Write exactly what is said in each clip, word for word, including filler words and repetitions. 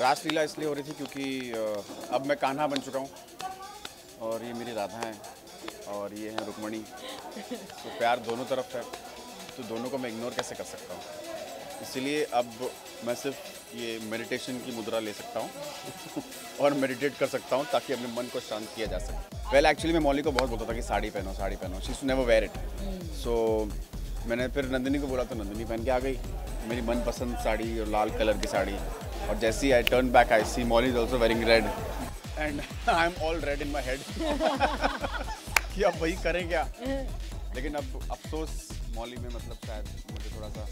रासलीला इसलिए हो रही थी क्योंकि अब मैं कान्हा बन चुका हूँ और ये मेरी राधा हैं और ये हैं रुक्मणी, तो प्यार दोनों तरफ है, तो दोनों को मैं इग्नोर कैसे कर सकता हूँ। इसलिए अब मैं सिर्फ ये मेडिटेशन की मुद्रा ले सकता हूँ और मेडिटेट कर सकता हूँ ताकि अपने मन को शांत किया जा सके। पहले एक्चुअली मैं मौली को बहुत बोलता था कि साड़ी पहनो साड़ी पहनो, she should never wear it. So मैंने फिर नंदिनी को बोला तो नंदिनी पहन के आ गई, मेरी मनपसंद साड़ी और लाल कलर की साड़ी। और जैसे ही I turn back I see Mauli is also wearing red and I am all red in my head कि अब वही करें क्या। लेकिन अब अफसोस मौली में मतलब शायद मुझे थोड़ा सा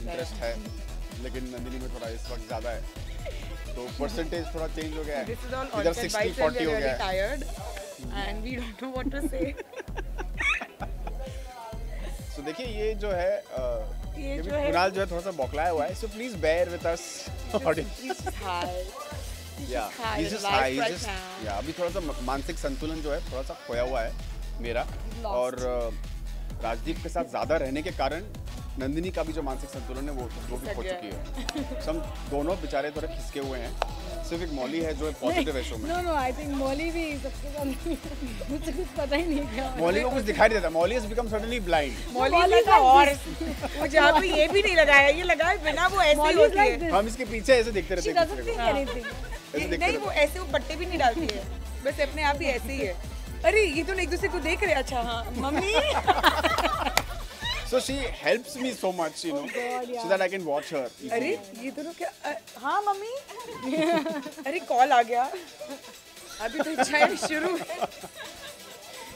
इंटरेस्ट है, लेकिन नंदिनी में थोड़ा इस वक्त ज़्यादा है, तो परसेंटेज थोड़ा चेंज हो गया है, इधर सिक्सटी फोर्टी हो गया है। तो देखिए ये जो है कुणाल जो है थोड़ा सा बौखलाया हुआ है, so please bear with us audience. अभी थोड़ा सा मानसिक संतुलन जो है थोड़ा सा खोया हुआ है मेरा, और राजदीप के साथ ज्यादा रहने के कारण नंदिनी का भी जो मानसिक संतुलन है वो वो भी खो चुकी है। सब दोनों बेचारे थोड़े खिसके हुए हैं, सिर्फ एक मौली है जो पॉजिटिव है शो में। नो नो आई थिंक मौली भी सबसे कम, मुझे कुछ पता ही नहीं क्या मौली को कुछ दिखाई देता है। मौली हैज बिकम सडनली ब्लाइंड। मौली का और मुझे आपको ये भी नहीं लगा है, ये लगा है बिना वो ऐसे ही होती है। हम इसके पीछे ऐसे देखते रहते हैं, नहीं वो ऐसे वो पट्टे भी नहीं डालती है, बस अपने आप ही ऐसे ही है। अरे ये तो एक दूसरे को देख रहे, अच्छा हाँ mummy. So she helps me so much, you know, oh God, yeah. so that I can watch her. अरे ये तो क्या? हाँ मम्मी। अरे कॉल आ गया। अभी तो इच्छा शुरू है।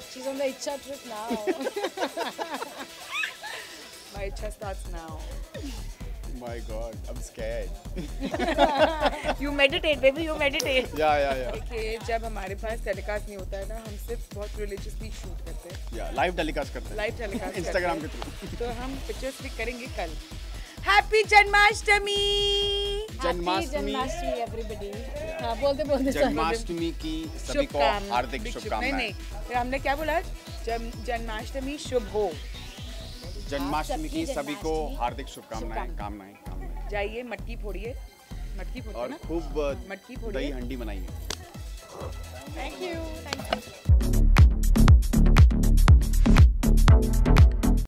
She's on the Icchha trip now. My Icchha starts now. My God, I'm scared. You meditate, baby, you meditate. Yeah, yeah, yeah. देखिए जब हमारे पास टेलीकास्ट नहीं होता है ना, हम सिर्फ बहुत रिलीजियसली शूट करते हैं। Yeah, live टेलीकास्ट करते हैं। Live टेलीकास्ट इंस्टाग्राम के थ्रू। तो हम पिक्चर्स भी करेंगे कल। Happy जन्माष्टमी। जन्माष्टमी everybody। हाँ बोलते बोलते जन्माष्टमी की सभी को हार्दिक शुभकामनाएं। नहीं नहीं, फिर हमने क्या बोला? जन्माष्टमी शुभ हो। जन्माष्टमी की सभी को हार्दिक शुभकामनाएं कामनाएं कामनाएं जाइए मटकी फोड़िए, मटकी फोड़िए और खूब मटकी फोड़िए, दही हंडी बनाइए। Thank you thank you.